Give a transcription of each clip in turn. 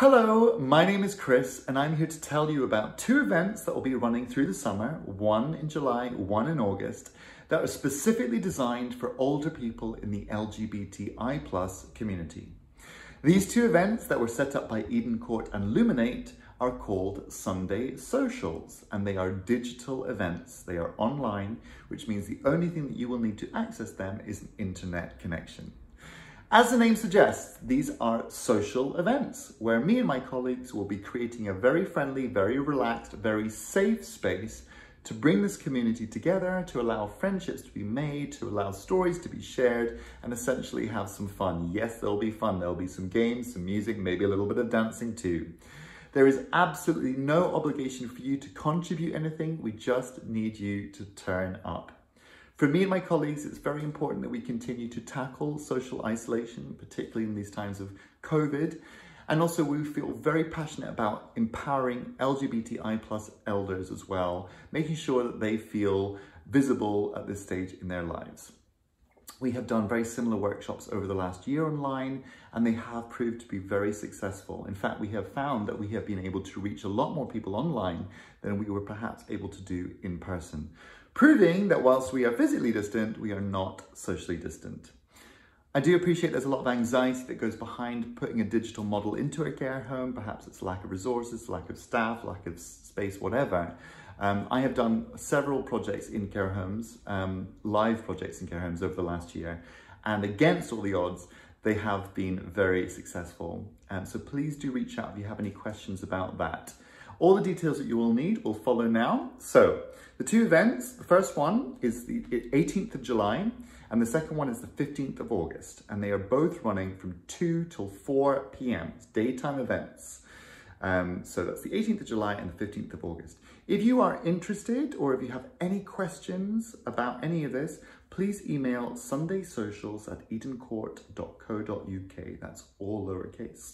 Hello, my name is Chris and I'm here to tell you about two events that will be running through the summer, one in July, one in August, that are specifically designed for older people in the LGBTI+ community. These two events that were set up by Eden Court and Luminate are called Sunday Socials, and they are digital events. They are online, which means the only thing that you will need to access them is an internet connection. As the name suggests, these are social events where me and my colleagues will be creating a very friendly, very relaxed, very safe space to bring this community together, to allow friendships to be made, to allow stories to be shared, and essentially have some fun. Yes, there'll be fun. There'll be some games, some music, maybe a little bit of dancing too. There is absolutely no obligation for you to contribute anything. We just need you to turn up. For me and my colleagues, it's very important that we continue to tackle social isolation, particularly in these times of COVID. And also we feel very passionate about empowering LGBTI+ elders as well, making sure that they feel visible at this stage in their lives. We have done very similar workshops over the last year online, and they have proved to be very successful. In fact, we have found that we have been able to reach a lot more people online than we were perhaps able to do in person, proving that whilst we are physically distant, we are not socially distant. I do appreciate there's a lot of anxiety that goes behind putting a digital model into a care home. Perhaps it's lack of resources, lack of staff, lack of space, whatever. I have done several projects in care homes, live projects in care homes over the last year, and against all the odds, they have been very successful. So please do reach out if you have any questions about that. All the details that you will need will follow now. So the two events, the first one is the 18th of July and the second one is the 15th of August. And they are both running from 2 till 4 p.m. It's daytime events. So that's the 18th of July and the 15th of August. If you are interested or if you have any questions about any of this, please email sundaysocials@eden-court.co.uk. That's all lowercase.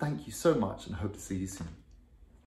Thank you so much and hope to see you soon.